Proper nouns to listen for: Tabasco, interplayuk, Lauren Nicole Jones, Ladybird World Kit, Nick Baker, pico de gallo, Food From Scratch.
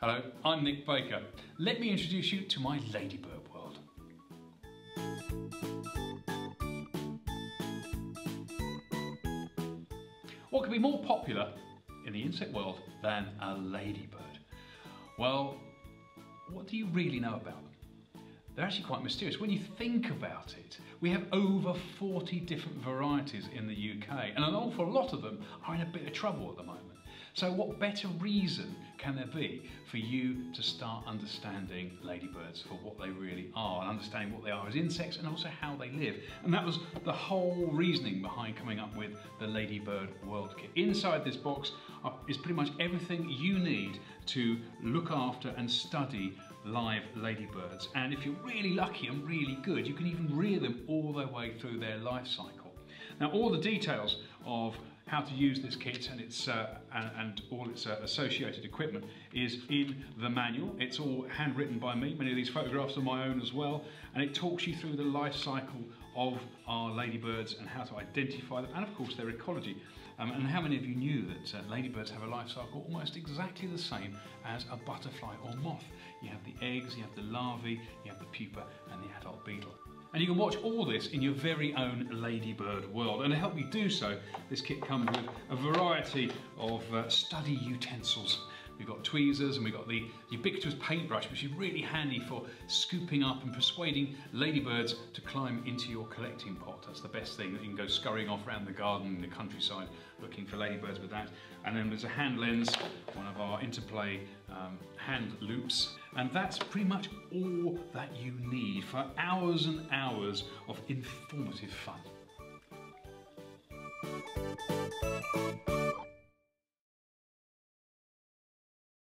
Hello, I'm Nick Baker. Let me introduce you to my Ladybird world. What could be more popular in the insect world than a ladybird? Well, what do you really know about them? They're actually quite mysterious. When you think about it, we have over 40 different varieties in the UK, and an awful lot of them are in a bit of trouble at the moment. So what better reason can there be for you to start understanding ladybirds for what they really are, and understanding what they are as insects and also how they live? And that was the whole reasoning behind coming up with the Ladybird World Kit. Inside this box is pretty much everything you need to look after and study live ladybirds, and if you're really lucky and really good, you can even rear them all the way through their life cycle. Now, all the details of how to use this kit and all its associated equipment is in the manual. It's all handwritten by me. Many of these photographs are my own as well, and it talks you through the life cycle of our ladybirds and how to identify them, and of course their ecology. And how many of you knew that ladybirds have a life cycle almost exactly the same as a butterfly or moth? You have the eggs, you have the larvae, you have the pupa and the adult beetle. And you can watch all this in your very own Ladybird world. And to help you do so, this kit comes with a variety of study utensils. We've got tweezers and we've got the ubiquitous paintbrush, which is really handy for scooping up and persuading ladybirds to climb into your collecting pot. That's the best thing, that you can go scurrying off around the garden in the countryside looking for ladybirds with that. And then there's a hand lens, one of our interplay hand loops. And that's pretty much all that you need for hours and hours of informative fun.